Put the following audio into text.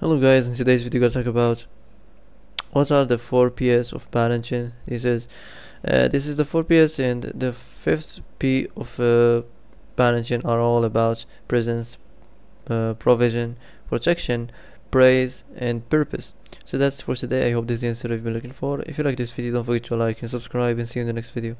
Hello guys, in today's video I'll talk about what are the 4 P's of parenting. This is the 4 P's, and the 5th P of parenting are all about presence, provision, protection, praise, and purpose. So that's for today. I hope this is the answer you've been looking for. If you like this video, don't forget to like and subscribe, and see you in the next video.